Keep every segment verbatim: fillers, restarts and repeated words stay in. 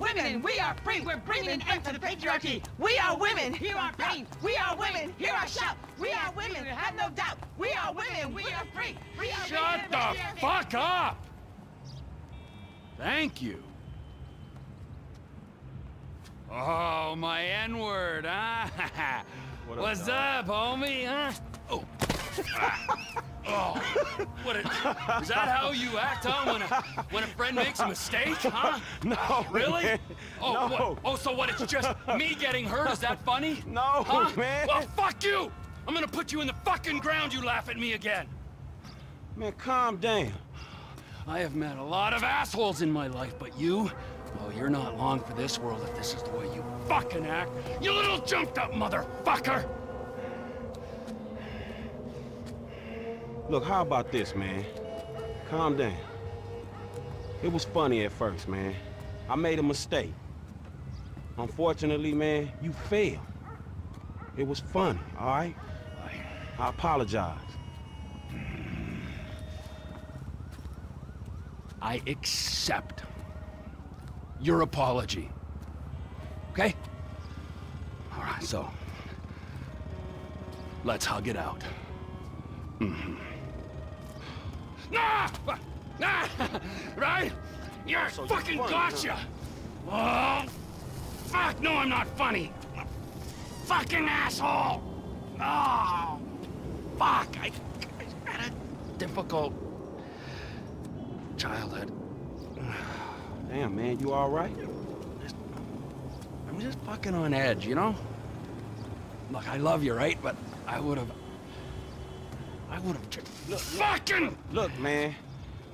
Women, we are free. We're bringing an end to the patriarchy. We are women. Hear our pain. We are women. Hear our shout. We are women. Have no doubt. We are women. We are free. We are Shut the fuck up! Thank you. Oh, my N-word, huh? What up, What's up, homie, huh? Oh. Ah. Oh, what a, is that how you act, huh? When a, when a friend makes a mistake, huh? No, really? Man. Oh, no. What, oh, so what? It's just me getting hurt? Is that funny? No, huh? man. Well, fuck you! I'm gonna put you in the fucking ground. You laugh at me again. Man, calm down. I have met a lot of assholes in my life, but you, well, you're not long for this world if this is the way you fucking act. You little jumped-up motherfucker! Look, how about this, man? Calm down. It was funny at first, man. I made a mistake. Unfortunately, man, you failed. It was funny, all right? I apologize. I accept your apology. Okay? All right, so let's hug it out. Mm-hmm. Nah! Nah! Right? You're so fucking funny, gotcha! Huh? Oh, fuck! No, I'm not funny! I'm a fucking asshole! Oh, fuck! I, I had a difficult childhood. Damn, man, you alright? I'm just fucking on edge, you know? Look, I love you, right? But I would've... I would've... Look, fucking! Look, man.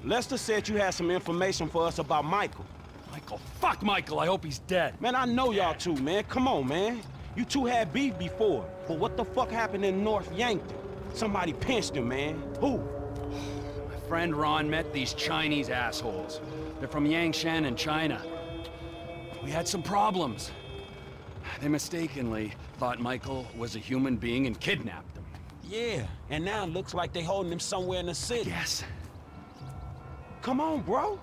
Lester said you had some information for us about Michael. Michael? Fuck Michael, I hope he's dead. Man, I know y'all two, man. Come on, man. You two had beef before, but what the fuck happened in North Yankton? Somebody pinched him, man. Who? My friend Ron met these Chinese assholes. They're from Yangshan in China. We had some problems. They mistakenly thought Michael was a human being and kidnapped him. Yeah, and now it looks like they holding him somewhere in the city. Yes. Come on, bro.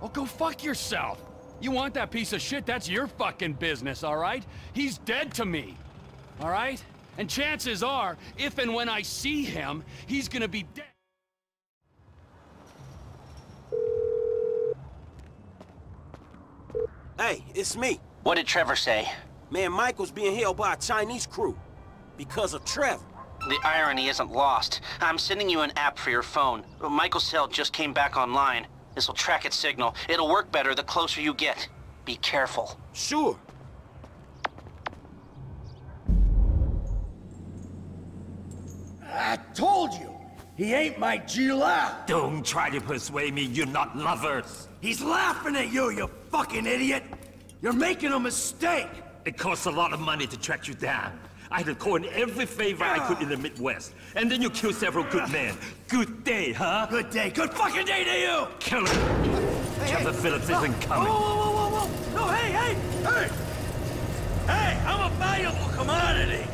Well, go fuck yourself. You want that piece of shit, that's your fucking business, all right? He's dead to me, all right? And chances are, if and when I see him, he's gonna be dead. Hey, it's me. What did Trevor say? Man, Michael's being held by a Chinese crew because of Trevor. The irony isn't lost. I'm sending you an app for your phone. Michael's cell just came back online. This will track its signal. It'll work better the closer you get. Be careful. Sure. I told you! He ain't my Gila! Don't try to persuade me you're not lovers! He's laughing at you, you fucking idiot! You're making a mistake! It costs a lot of money to track you down. I had to call in every favor I could in the Midwest. And then you killed several good men. Good day, huh? Good day. Good fucking day to you! Kill him! Hey, Trevor hey. Phillips isn't coming. Whoa, whoa, whoa, whoa! No, hey, hey! Hey! Hey, I'm a valuable commodity!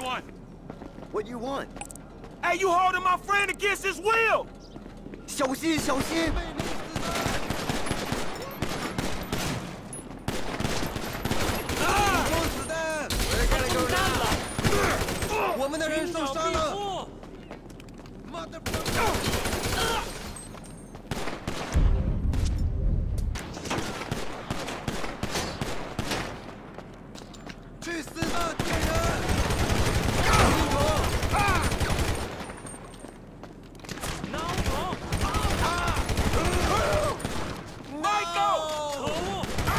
you want? What you want? Hey, you holding my friend against his will! 小心，小心！ 我们的人受伤了。去死吧，贱人！挠头！Michael， 可恶！老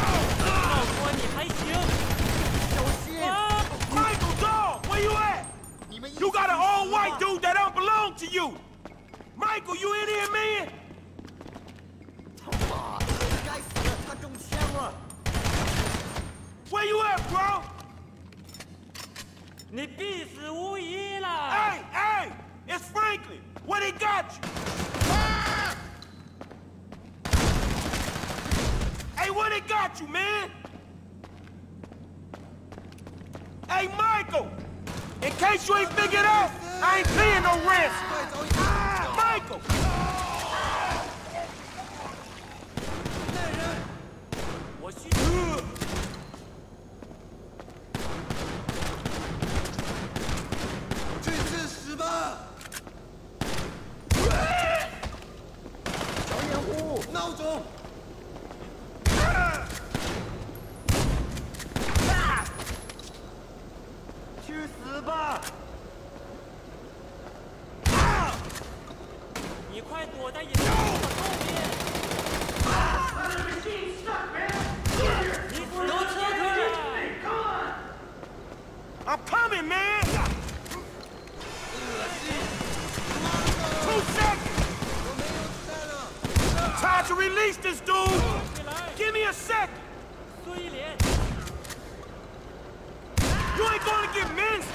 郭，你还行？小心！ You got an all-white dude that don't belong to you! Michael, you in here, man? Where you at, bro? Hey, hey! It's Franklin! What he got you? Ah! Hey, what he got you, man? Hey, Michael! In case you ain't figured out, I ain't paying no rent. Ah, Michael! What's you doing? I'm coming, man! Two seconds! Try to release this dude! Give me a second! You ain't gonna get minced!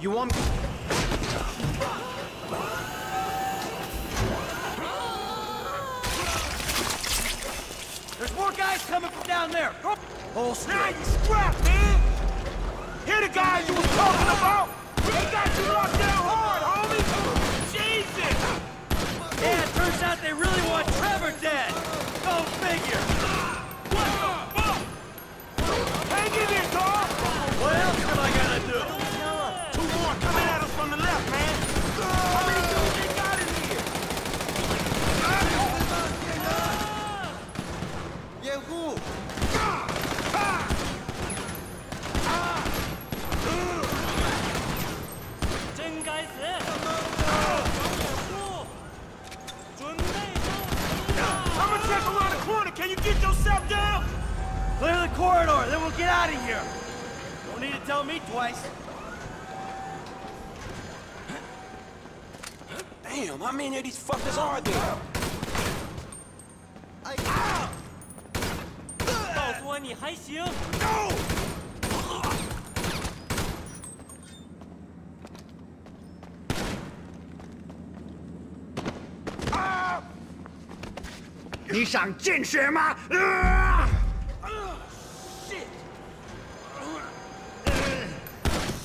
You want me? There's more guys coming from down there. Oh, now you strapped, man. Here the guy you was talking about. We got you locked down hard, homie. Jesus. Yeah, it turns out they really want Trevor dead. Go figure. What the fuck? Hang in there, dog. What else am I gonna do? Two more coming at us from the left, man. How many dudes they got in here? Yeah, who? I'm gonna check around the corner. Can you get yourself down? Clear the corridor, then we'll get out of here. Don't need to tell me twice. Damn, how many of these fuckers are there? I got it. 说你还行。No! Ah! 你想见血吗？ Ah! Oh, shit!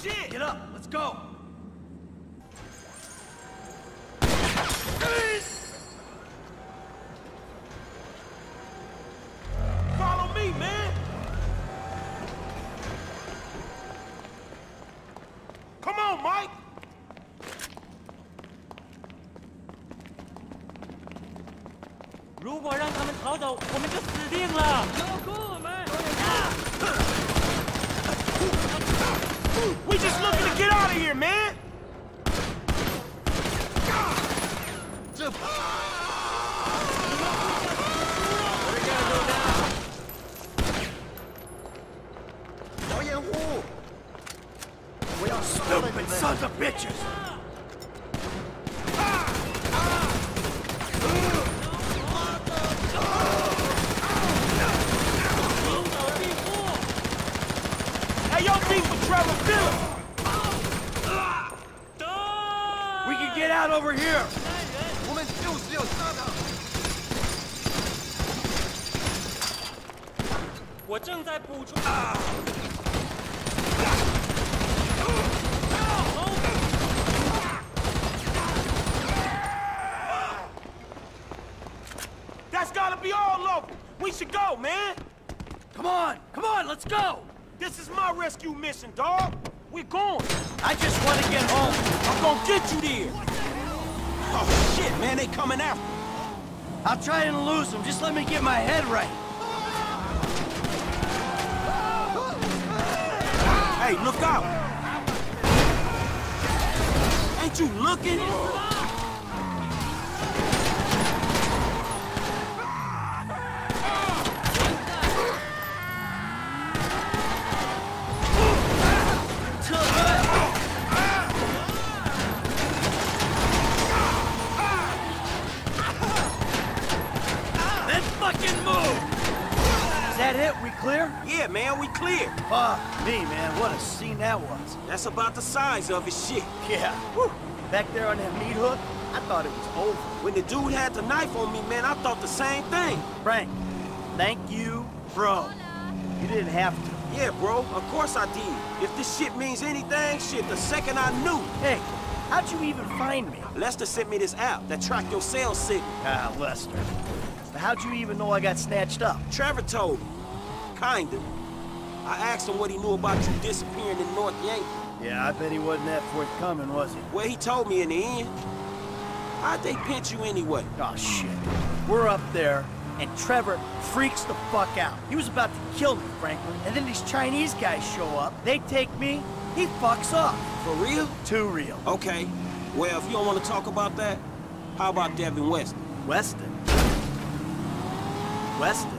Shit! Get up, let's go. We just looking to get out of here, man! Stupid sons of bitches! We can get out over here. 我正在补充。啊 That's gotta be all local. We should go, man. Come on, come on, let's go. This is my rescue mission, dog. We're going. I just want to get home. I'm gonna get you there. What the hell? Oh shit, man, they coming after me. I'll try and lose them. Just let me get my head right. Hey, look out. Ain't you looking? Yeah, man, we clear. Fuck me, man. What a scene that was. That's about the size of his shit. Yeah. Whew. Back there on that meat hook, I thought it was over. When the dude had the knife on me, man, I thought the same thing. Frank, thank you, bro. You didn't have to. Yeah, bro, of course I did. If this shit means anything, shit, the second I knew. Hey, how'd you even find me? Lester sent me this app that tracked your cell signal. Ah, Lester. So how'd you even know I got snatched up? Trevor told me. Kinda. I asked him what he knew about you disappearing in North Yankton. Yeah, I bet he wasn't that forthcoming, was he? Well, he told me in the end. How'd they pinch you anyway? Oh, shit. We're up there, and Trevor freaks the fuck out. He was about to kill me, Franklin. And then these Chinese guys show up. They take me. He fucks up. For real? Too real. Okay. Well, if you don't want to talk about that, how about Devin Weston? Weston? Weston?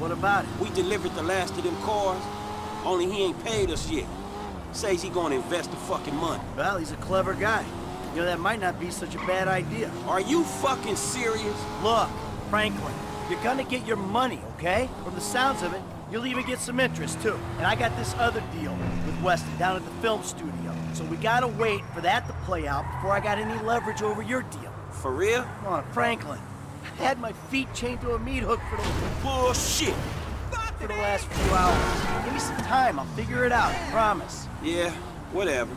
What about it? We delivered the last of them cars, only he ain't paid us yet. Says he gonna invest the fucking money. Well, he's a clever guy. You know, that might not be such a bad idea. Are you fucking serious? Look, Franklin, you're gonna get your money, okay? From the sounds of it, you'll even get some interest, too. And I got this other deal with Weston down at the film studio. So we gotta wait for that to play out before I got any leverage over your deal. For real? Come on, Franklin. I had my feet chained to a meat hook for the bullshit for the last few hours. Give me some time, I'll figure it out, I promise. Yeah, whatever.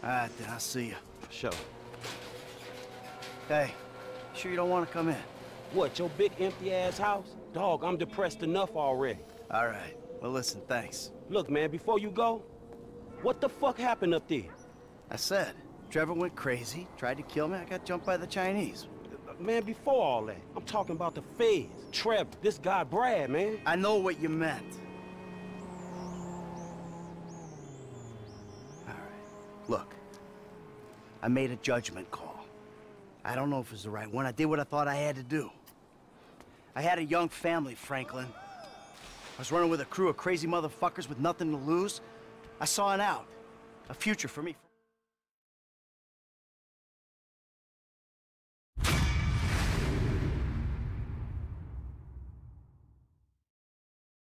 All right, then, I'll see you. Sure. Hey, sure you don't want to come in? What, your big empty-ass house? Dog, I'm depressed enough already. All right. Well, listen, thanks. Look, man, before you go, what the fuck happened up there? I said, Trevor went crazy, tried to kill me, I got jumped by the Chinese. Man, before all that, I'm talking about the FaZe, Trevor, this guy Brad, man. I know what you meant. All right, look. I made a judgment call. I don't know if it was the right one. I did what I thought I had to do. I had a young family, Franklin. I was running with a crew of crazy motherfuckers with nothing to lose. I saw an out, a future for me.